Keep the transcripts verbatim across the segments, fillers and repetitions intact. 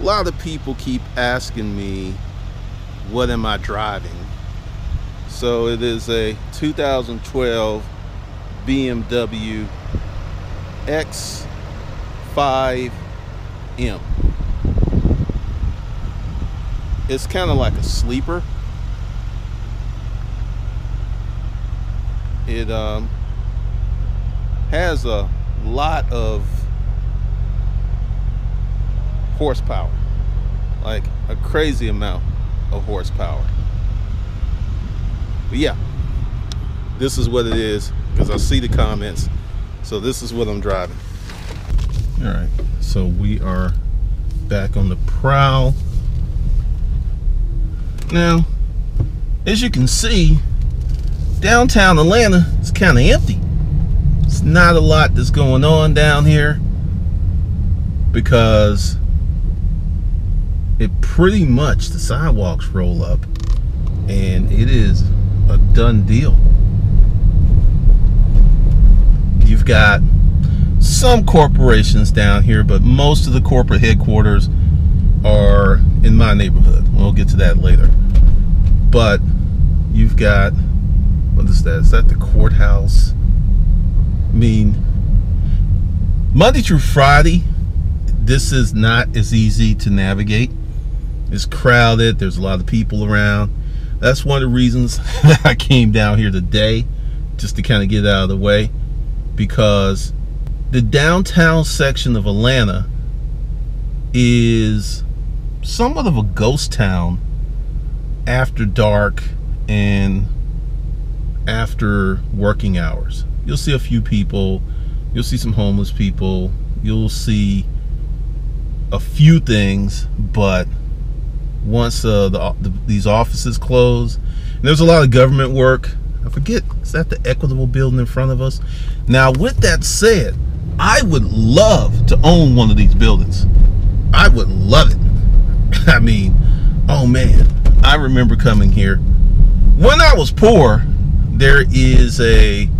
A lot of people keep asking me, what am I driving? So it is a two thousand twelve B M W X five M. It's kind of like a sleeper. It um, has a lot of horsepower, like a crazy amount of horsepower. But yeah, this is what it is, because I see the comments, so this is what I'm driving. All right, so we are back on the prowl. Now, as you can see, downtown Atlanta is kind of empty. It's not a lot that's going on down here because it pretty much, the sidewalks roll up and it is a done deal. You've got some corporations down here, but most of the corporate headquarters are in my neighborhood. We'll get to that later. But you've got, what is that? Is that the courthouse? I mean, Monday through Friday, this is not as easy to navigate. It's crowded. There's a lot of people around. That's one of the reasons that I came down here today, just to kind of get out of the way, because the downtown section of Atlanta is somewhat of a ghost town after dark and after working hours. You'll see a few people, you'll see some homeless people, you'll see a few things, but once uh, the, the, these offices close, and there's a lot of government work. I forget, is that the Equitable building in front of us? Now, with that said, I would love to own one of these buildings. I would love it. I mean, oh man, I remember coming here. When I was poor, there is a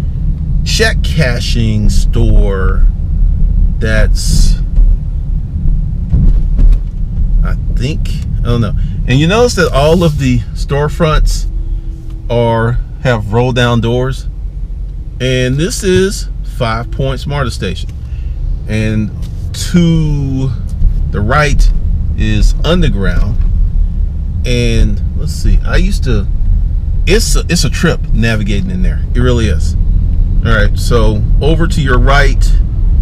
check cashing store that's, I think, I don't know. And you notice that all of the storefronts are have roll down doors. And this is Five Points Marta Station. And to the right is Underground. And let's see, I used to, it's a, it's a trip navigating in there. It really is. All right, so over to your right,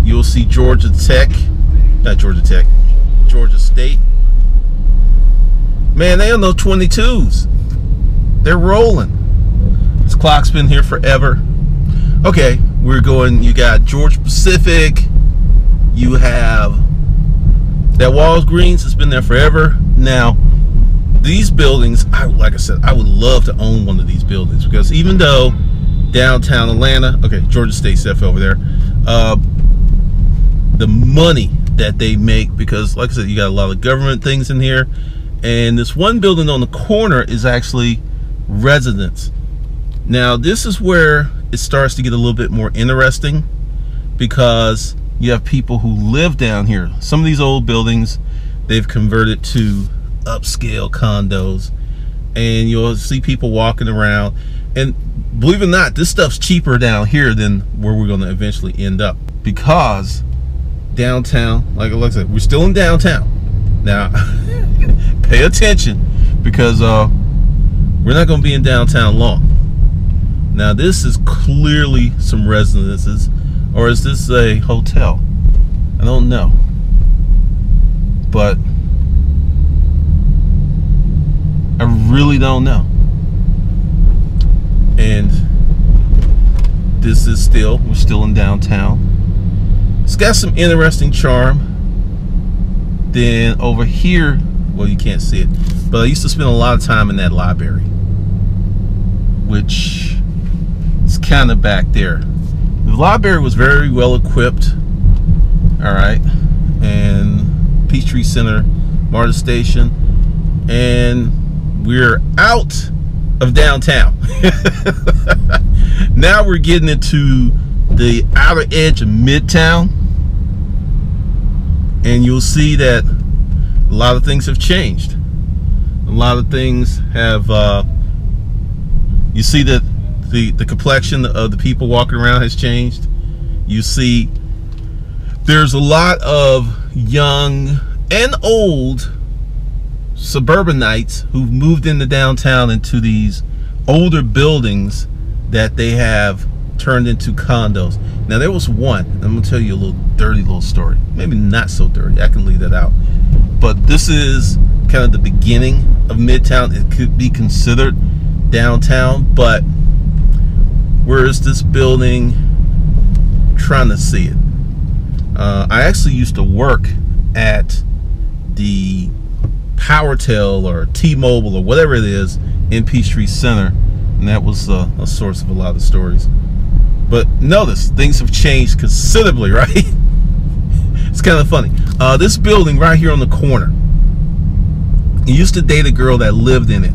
you'll see Georgia Tech, not Georgia Tech, Georgia State. Man, they don't know twenty-twos. They're rolling. This clock's been here forever. Okay, we're going, you got Georgia Pacific, you have that Walgreens, it's been there forever. Now, these buildings, I, like I said, I would love to own one of these buildings, because even though downtown Atlanta, okay, Georgia State's definitely over there, uh, the money that they make, because like I said, you got a lot of government things in here, and this one building on the corner is actually residence. Now, this is where it starts to get a little bit more interesting, because you have people who live down here. Some of these old buildings, they've converted to upscale condos, and you'll see people walking around, and believe it or not, this stuff's cheaper down here than where we're going to eventually end up, because downtown, like I said, we're still in downtown. Now, pay attention, because uh, we're not going to be in downtown long. Now, this is clearly some residences, or is this a hotel? I don't know, but I really don't know. And this is still, we're still in downtown. It's got some interesting charm. Then over here, well, you can't see it, but I used to spend a lot of time in that library, which is kind of back there. The library was very well equipped, all right, and Peachtree Center, MARTA Station, and we're out of downtown. Now we're getting into the outer edge of Midtown, and you'll see that a lot of things have changed. A lot of things have, uh, you see that the, the complexion of the people walking around has changed. You see there's a lot of young and old suburbanites who've moved into downtown, into these older buildings that they have turned into condos. Now there was one, I'm gonna tell you a little dirty little story, maybe not so dirty, I can leave that out, but this is kind of the beginning of Midtown. It could be considered downtown, but where is this building? I'm trying to see it. uh, I actually used to work at the PowerTel or T-Mobile or whatever it is in Peachtree Center, and that was uh, a source of a lot of stories. But notice things have changed considerably, right? It's kind of funny. Uh, this building right here on the corner, I used to date a girl that lived in it,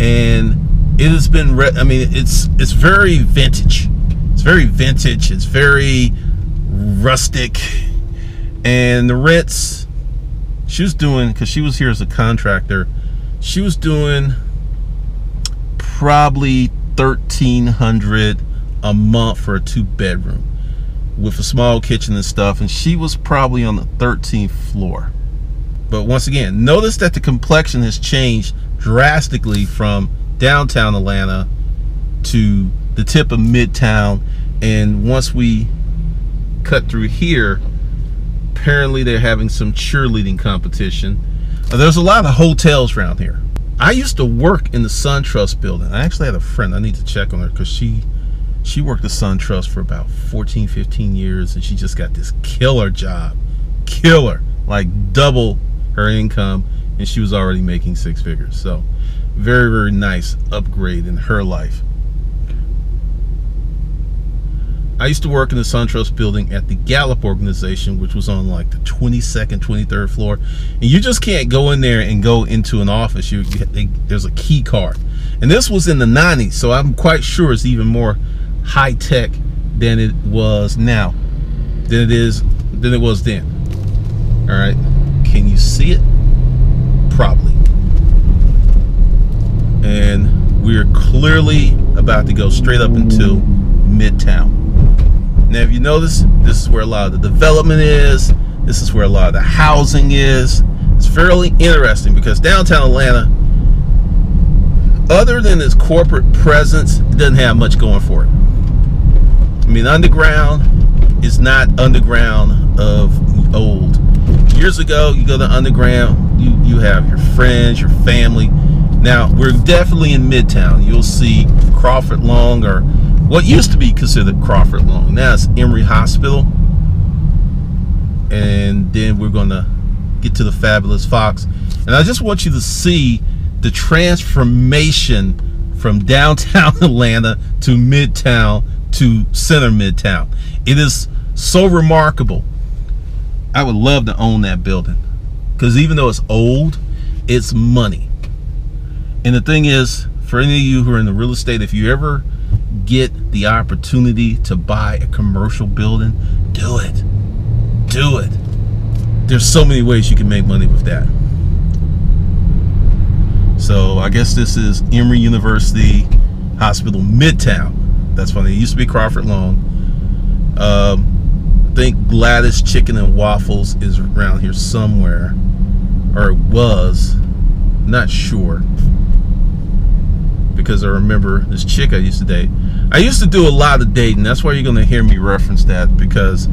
and it has been, re I mean, it's it's very vintage. It's very vintage. It's very rustic, and the rents. She was doing, because she was here as a contractor, she was doing probably thirteen hundred dollars a month for a two-bedroom with a small kitchen and stuff, and she was probably on the thirteenth floor. But once again, notice that the complexion has changed drastically from downtown Atlanta to the tip of Midtown. And once we cut through here, apparently they're having some cheerleading competition. Uh, there's a lot of hotels around here. I used to work in the SunTrust building. I actually had a friend, I need to check on her, because she she worked at SunTrust for about fourteen, fifteen years, and she just got this killer job. Killer, like double her income, and she was already making six figures. So very, very nice upgrade in her life. I used to work in the SunTrust building at the Gallup organization, which was on like the twenty-second, twenty-third floor. And you just can't go in there and go into an office. You, you they, there's a key card. And this was in the nineties, so I'm quite sure it's even more high tech than it was now, than it is, than it was then. All right, can you see it? Probably. And we're clearly about to go straight up into Midtown. Now, if you notice, this is where a lot of the development is. This is where a lot of the housing is. It's fairly interesting because downtown Atlanta, other than its corporate presence, it doesn't have much going for it. I mean, underground is not underground of old. Years ago, you go to underground, you, you have your friends, your family. Now, we're definitely in Midtown. You'll see Crawford Long, or what used to be considered Crawford Long. Now it's Emory Hospital. And then we're gonna get to the Fabulous Fox. And I just want you to see the transformation from downtown Atlanta to Midtown to Center Midtown. It is so remarkable. I would love to own that building, because even though it's old, it's money. And the thing is, for any of you who are in the real estate, if you ever get the opportunity to buy a commercial building, do it. Do it. There's so many ways you can make money with that. So I guess this is Emory University Hospital Midtown. That's funny. It used to be Crawford Long. Um, I think Gladys Chicken and Waffles is around here somewhere, or it was. Not sure. Because I remember this chick I used to date. I used to do a lot of dating. That's why you're going to hear me reference that, because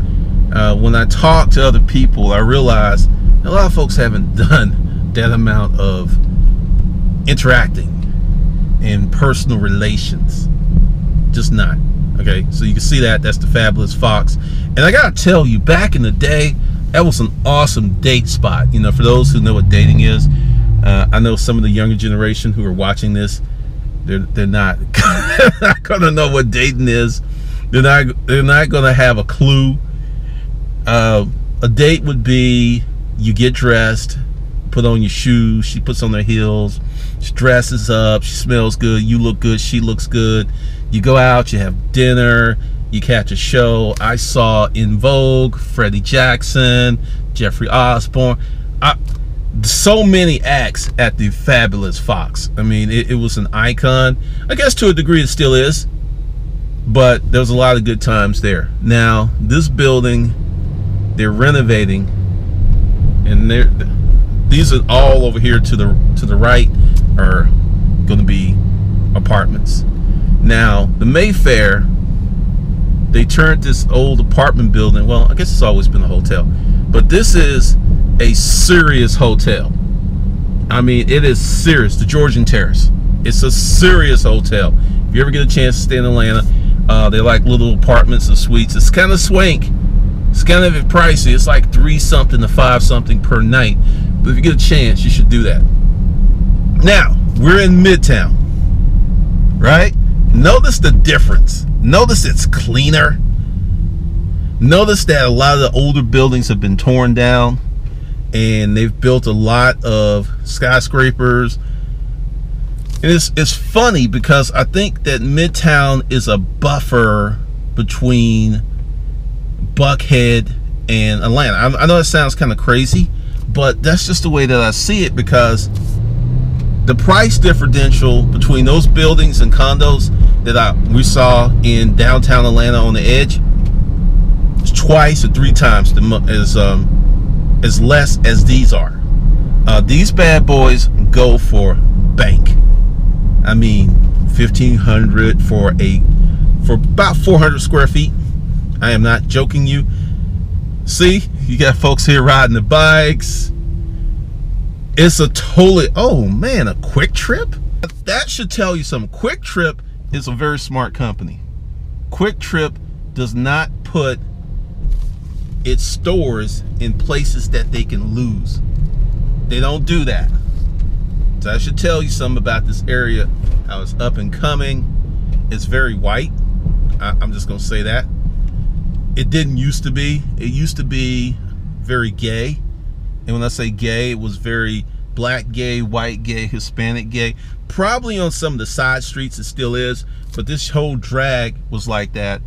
uh, when I talk to other people, I realize a lot of folks haven't done that amount of interacting in personal relations. Just not. Okay, so you can see that. That's the Fabulous Fox. And I got to tell you, back in the day, that was an awesome date spot. You know, for those who know what dating is, uh, I know some of the younger generation who are watching this, They're, they're not, not going to know what dating is. They're not, they're not going to have a clue. Uh, a date would be, you get dressed, put on your shoes, she puts on her heels, she dresses up, she smells good, you look good, she looks good. You go out, you have dinner, you catch a show. I saw In Vogue, Freddie Jackson, Jeffrey Osborne. I, so many acts at the Fabulous Fox. I mean, it, it was an icon. I guess to a degree it still is, but there was a lot of good times there. Now, this building, they're renovating, and they're, these are all over here to the to the right are going to be apartments. Now, the Mayfair, they turned this old apartment building, well, I guess it's always been a hotel, but this is a serious hotel. I mean, it is serious. The Georgian Terrace, it's a serious hotel. If you ever get a chance to stay in Atlanta, uh, they like little apartments and suites. It's kind of swank, it's kind of pricey. It's like three something to five something per night, but if you get a chance, you should do that. Now, we're in Midtown, right? Notice the difference. Notice it's cleaner. Notice that a lot of the older buildings have been torn down, and they've built a lot of skyscrapers. And it's, it's funny because I think that Midtown is a buffer between Buckhead and Atlanta. I, I know it sounds kind of crazy, but that's just the way that I see it, because the price differential between those buildings and condos that I we saw in downtown Atlanta on the edge is twice or three times the as um as less as these are. Uh, these bad boys go for bank. I mean, fifteen hundred for a for about four hundred square feet. I am not joking you. See, you got folks here riding the bikes. It's a totally, oh man, a Quick Trip? That should tell you something. Quick Trip is a very smart company. Quick Trip does not put its stores in places that they can lose. They don't do that. So I should tell you something about this area, how it's up and coming. It's very white. I, I'm just gonna say that. It didn't used to be. It used to be very gay. And when I say gay, it was very black gay, white gay, Hispanic gay. Probably on some of the side streets it still is, but this whole drag was like that.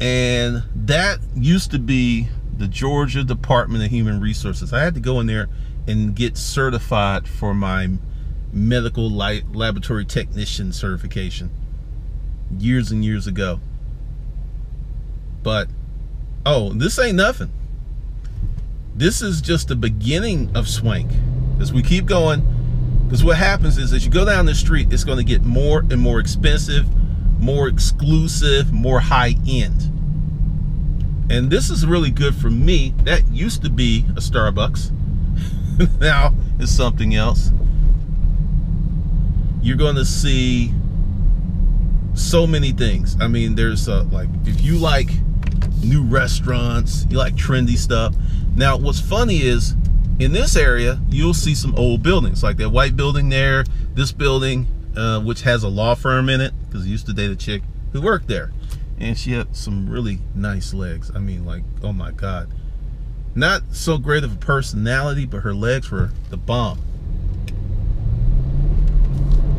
And that used to be the Georgia Department of Human Resources. I had to go in there and get certified for my medical laboratory technician certification years and years ago. But, oh, this ain't nothing. This is just the beginning of swank. As we keep going, because what happens is as you go down the street, it's gonna get more and more expensive, more exclusive, more high end. And this is really good for me. That used to be a Starbucks. Now it's something else. You're going to see so many things. I mean, there's a, like, if you like new restaurants, you like trendy stuff. Now, what's funny is in this area, you'll see some old buildings, like that white building there, this building, Uh, which has a law firm in it, because I used to date a chick who worked there, and she had some really nice legs. I mean, like, oh my god, not so great of a personality, but her legs were the bomb.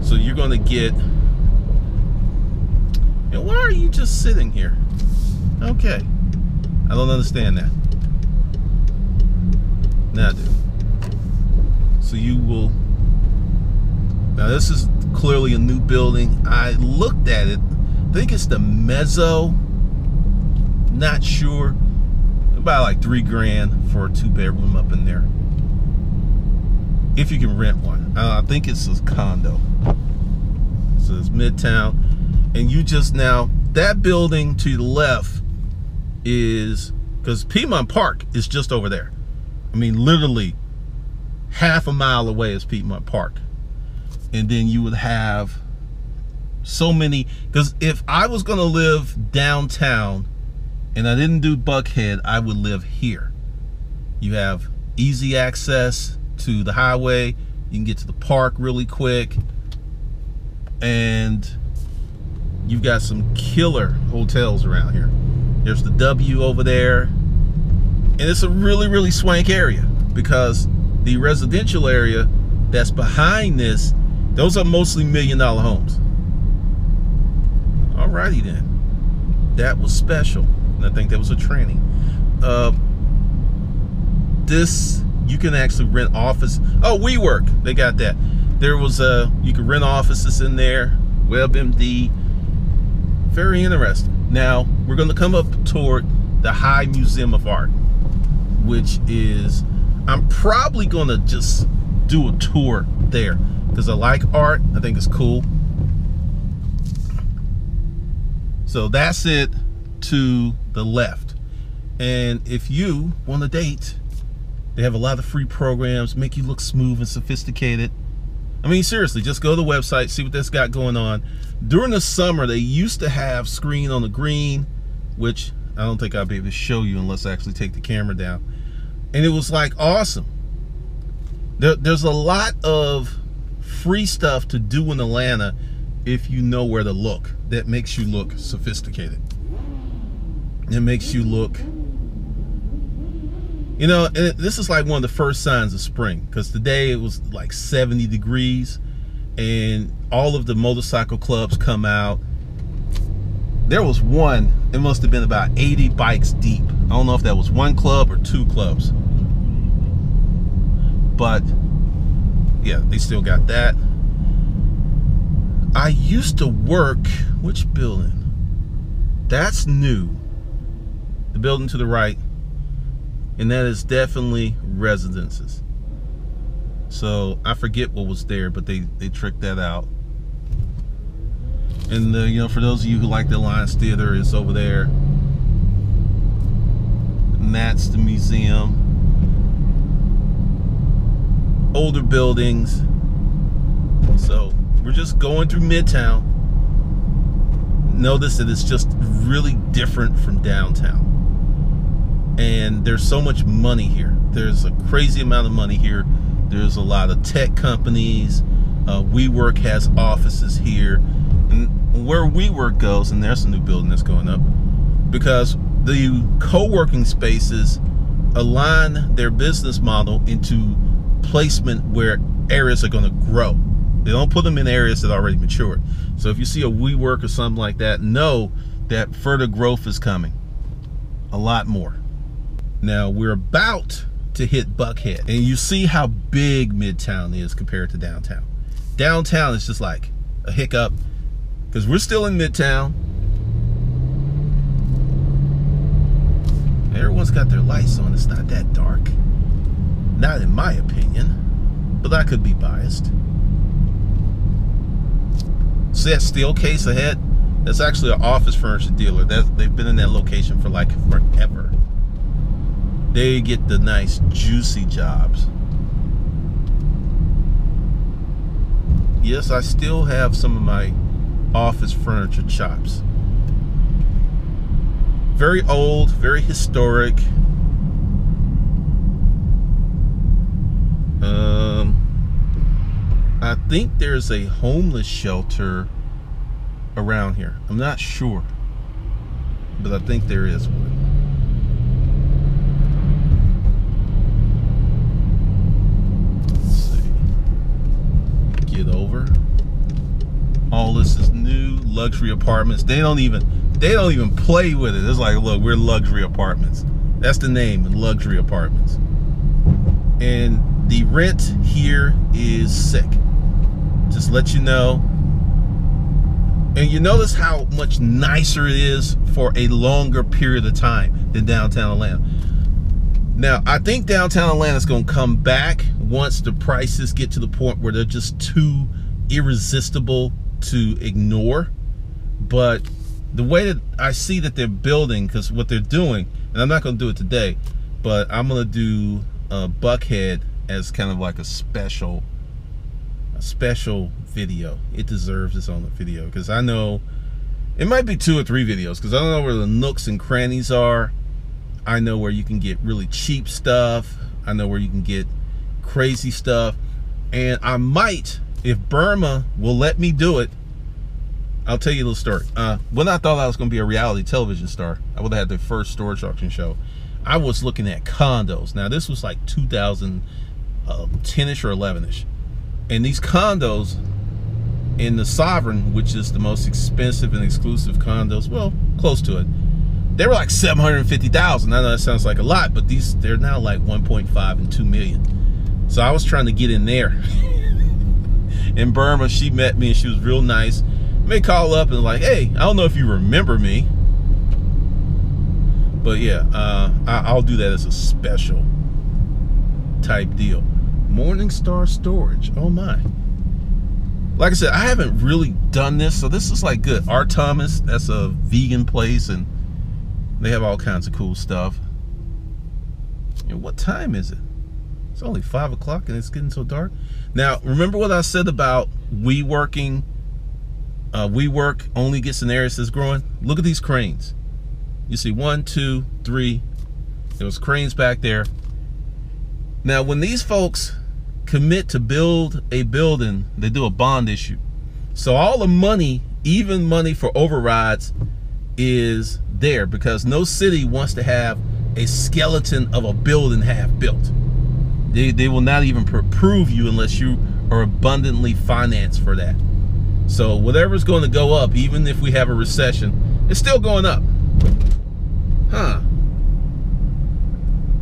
So you're gonna get, you know, why are you just sitting here? Okay, I don't understand that. Now I do. So you will, now this is clearly a new building. I looked at it, I think it's the Mezzo, not sure, about like three grand for a two bedroom up in there, if you can rent one. uh, I think it's a condo. So it's Midtown, and you just, now that building to the left is, because Piedmont Park is just over there. I mean, literally half a mile away is Piedmont Park. And then you would have so many, because if I was gonna live downtown and I didn't do Buckhead, I would live here. You have easy access to the highway, you can get to the park really quick, and you've got some killer hotels around here. There's the W over there, and it's a really, really swank area, because the residential area that's behind this, those are mostly million dollar homes. Alrighty then. That was special. And I think that was a tranny. Uh, this You can actually rent office. Oh, WeWork, they got that. There was a, you could rent offices in there, WebMD. Very interesting. Now, we're gonna come up toward the High Museum of Art, which is, I'm probably gonna just do a tour there because I like art, I think it's cool. So that's it to the left. And if you want a date, they have a lot of free programs, make you look smooth and sophisticated. I mean, seriously, just go to the website, see what that's got going on. During the summer, they used to have Screen on the Green, which I don't think I'll be able to show you unless I actually take the camera down. And it was like awesome. There, there's a lot of free stuff to do in Atlanta if you know where to look. That makes you look sophisticated. It makes you look, you know, and this is like one of the first signs of spring, because today it was like seventy degrees and all of the motorcycle clubs come out. There was one, it must have been about eighty bikes deep. I don't know if that was one club or two clubs. But yeah, they still got that. I used to work, which building? That's new. The building to the right. And that is definitely residences. So I forget what was there, but they, they tricked that out. And the, you know, for those of you who like the Alliance Theater, it's over there. And that's the museum. Older buildings. So we're just going through Midtown. Notice that it's just really different from downtown. And there's so much money here. There's a crazy amount of money here. There's a lot of tech companies. Uh, WeWork has offices here. And where WeWork goes, and there's a new building that's going up, because the co-working spaces align their business model into placement where areas are going to grow. They don't put them in areas that are already matured. So if you see a WeWork or something like that, know that further growth is coming, a lot more. Now we're about to hit Buckhead, and you see how big Midtown is compared to downtown. Downtown is just like a hiccup, because we're still in Midtown. Everyone's got their lights on. It's not that dark. Not in my opinion, but I could be biased. See that Steelcase ahead? That's actually an office furniture dealer. That, they've been in that location for like forever. They get the nice juicy jobs. Yes, I still have some of my office furniture chops. Very old, very historic. Um, I think there's a homeless shelter around here. I'm not sure, but I think there is one. Let's see. Get over. All this is new, luxury apartments. They don't even, they don't even play with it. It's like, look, we're luxury apartments. That's the name, luxury apartments. And the rent here is sick. Just let you know. And you notice how much nicer it is for a longer period of time than downtown Atlanta. Now, I think downtown Atlanta is going to come back once the prices get to the point where they're just too irresistible to ignore. But the way that I see that they're building, because what they're doing, and I'm not going to do it today, but I'm going to do uh, Buckhead as kind of like a special a special video. It deserves its own video, because I know it might be two or three videos, because I don't know where the nooks and crannies are. I know where you can get really cheap stuff. I know where you can get crazy stuff. And I might, if Burma will let me do it, I'll tell you a little story. Uh, when I thought I was going to be a reality television star, I would have had the first storage auction show. I was looking at condos. Now, this was like two thousand ten-ish or eleven-ish. And these condos in the Sovereign, which is the most expensive and exclusive condos, well, close to it, they were like seven hundred fifty thousand. I know that sounds like a lot, but these, they're now like one point five and two million. So I was trying to get in there. In Burma, she met me and she was real nice. May call up and like, hey, I don't know if you remember me, but yeah, uh, I, I'll do that as a special type deal. Morningstar storage, oh my. Like I said, I haven't really done this, so this is like good. R Thomas, that's a vegan place, and they have all kinds of cool stuff. And what time is it? It's only five o'clock and it's getting so dark. Now, remember what I said about WeWorking? Uh, WeWork only gets in areas that's growing. Look at these cranes. You see one, two, three. There was cranes back there. Now, when these folks commit to build a building, they do a bond issue. So all the money, even money for overrides, is there because no city wants to have a skeleton of a building half built. They, they will not even approve you unless you are abundantly financed for that. So whatever's going to go up, even if we have a recession, it's still going up. Huh.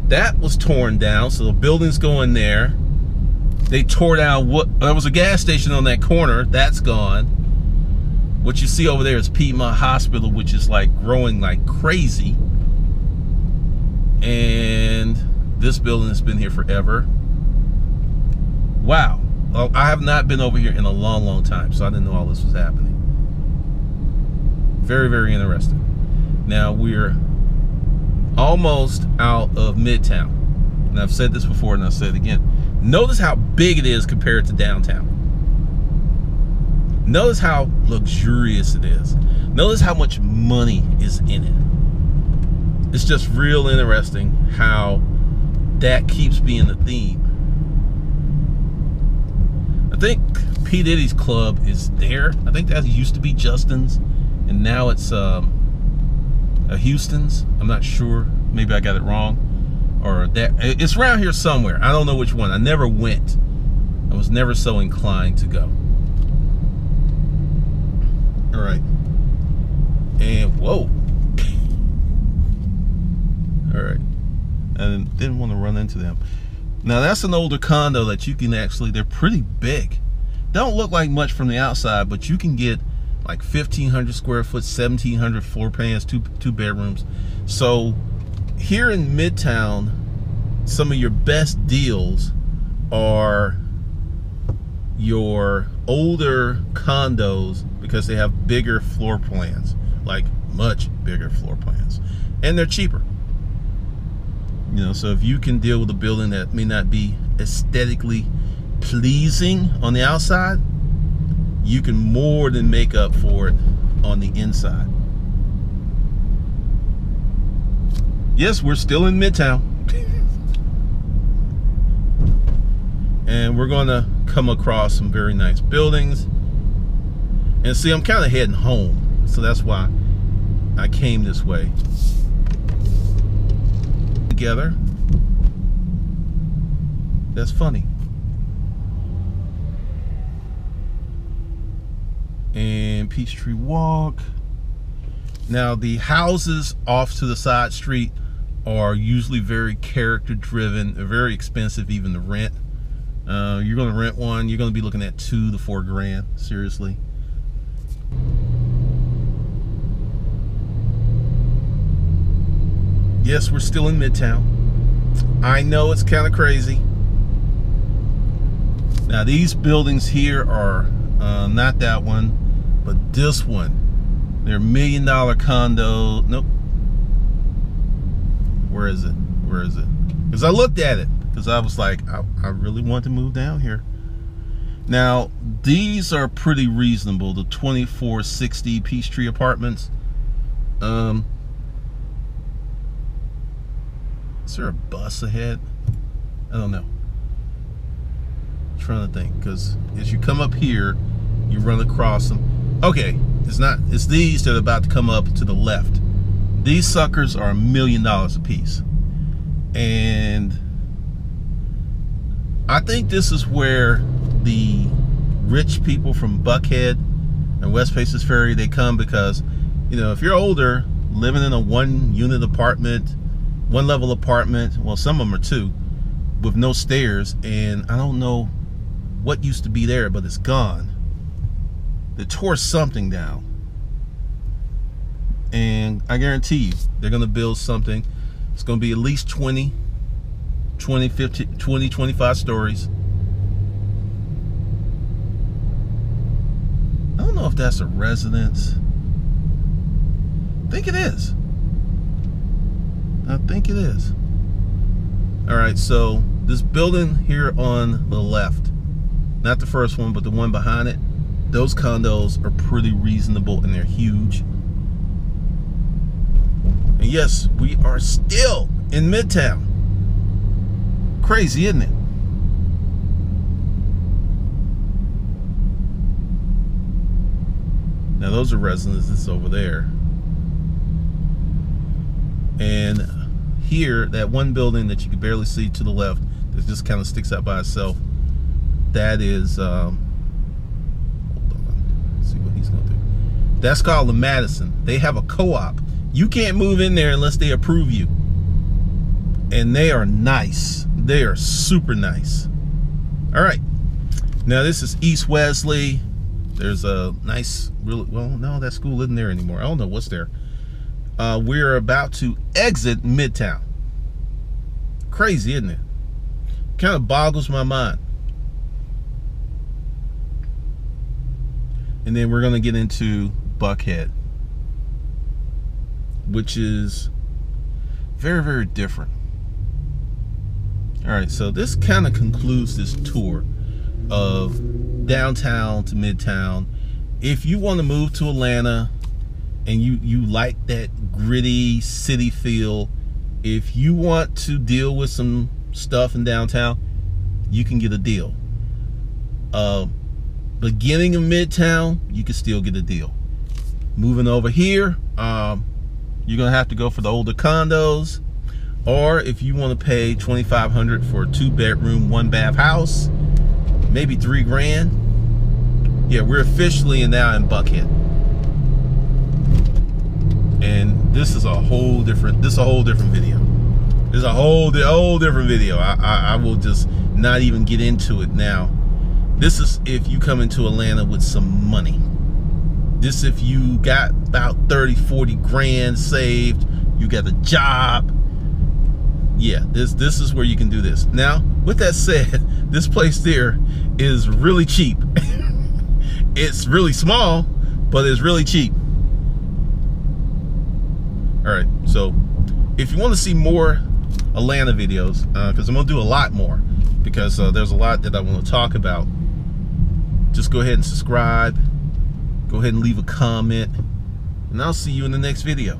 That was torn down, so the building's going there. They tore down what, there was a gas station on that corner, that's gone. What you see over there is Piedmont Hospital, which is like growing like crazy. And this building has been here forever. Wow, I have not been over here in a long, long time, so I didn't know all this was happening. Very, very interesting. Now we're almost out of Midtown. And I've said this before and I'll say it again. Notice how big it is compared to downtown. Notice how luxurious it is. Notice how much money is in it. It's just real interesting how that keeps being the theme. I think P. Diddy's Club is there. I think that used to be Justin's and now it's um, a Houston's. I'm not sure, maybe I got it wrong. Or that, it's around here somewhere. I don't know which one. I never went. I was never so inclined to go. All right. And whoa. All right. And didn't want to run into them. Now that's an older condo that you can actually, they're pretty big. Don't look like much from the outside, but you can get like fifteen hundred square foot, seventeen hundred floor plans, two two bedrooms. So here in Midtown, some of your best deals are your older condos because they have bigger floor plans, like much bigger floor plans, and they're cheaper. You know, so if you can deal with a building that may not be aesthetically pleasing on the outside, you can more than make up for it on the inside. Yes, we're still in Midtown. And we're gonna come across some very nice buildings. And see, I'm kind of heading home, so that's why I came this way. Together. That's funny. And Peachtree Walk. Now the houses off to the side street are usually very character driven, very expensive even to rent. Uh, you're gonna rent one, you're gonna be looking at two to four grand, seriously. Yes, we're still in Midtown. I know it's kind of crazy. Now these buildings here are uh, not that one, but this one. They're million dollar condo, nope. Where is it, where is it? Because I looked at it, because I was like, I, I really want to move down here. Now, these are pretty reasonable, the twenty-four sixty Peachtree Apartments. Um, is there a bus ahead? I don't know. I'm trying to think, because as you come up here, you run across them. Okay, it's not, it's these that are about to come up to the left. These suckers are a million dollars a piece. And I think this is where the rich people from Buckhead and West Paces Ferry, they come because, you know, if you're older, living in a one unit apartment, one level apartment, well, some of them are two, with no stairs, and I don't know what used to be there, but it's gone. They tore something down, and I guarantee you they're gonna build something. It's gonna be at least twenty, twenty, fifty, twenty, twenty-five stories. I don't know if that's a residence. I think it is. I think it is. All right, so this building here on the left, not the first one, but the one behind it, those condos are pretty reasonable and they're huge. And yes, we are still in Midtown. Crazy, isn't it? Now those are residences over there. And here, that one building that you can barely see to the left that just kind of sticks out by itself, that is, um, hold on, let's see what he's gonna do. That's called the Madison. They have a co-op. You can't move in there unless they approve you. And they are nice. They are super nice. All right, now this is East Wesley. There's a nice, really, well, no, that school isn't there anymore. I don't know what's there. Uh, we're about to exit Midtown. Crazy, isn't it? Kind of boggles my mind. And then we're going to get into Buckhead, which is very, very different. All right, so this kind of concludes this tour of downtown to Midtown. If you want to move to Atlanta, and you, you like that gritty city feel, if you want to deal with some stuff in downtown, you can get a deal. Uh, beginning of Midtown, you can still get a deal. Moving over here, um, you're gonna have to go for the older condos, or if you wanna pay twenty-five hundred dollars for a two bedroom, one bath house, maybe three grand. Yeah, we're officially now in Buckhead. And this is a whole different, this is a whole different video. There's a whole, whole different video. I, I, I will just not even get into it now. This is if you come into Atlanta with some money. This if you got about thirty, forty grand saved, you got a job. Yeah, this, this is where you can do this. Now, with that said, this place there is really cheap. It's really small, but it's really cheap. All right, so if you want to see more Atlanta videos, because uh, I'm going to do a lot more, because uh, there's a lot that I want to talk about, just go ahead and subscribe, go ahead and leave a comment, and I'll see you in the next video.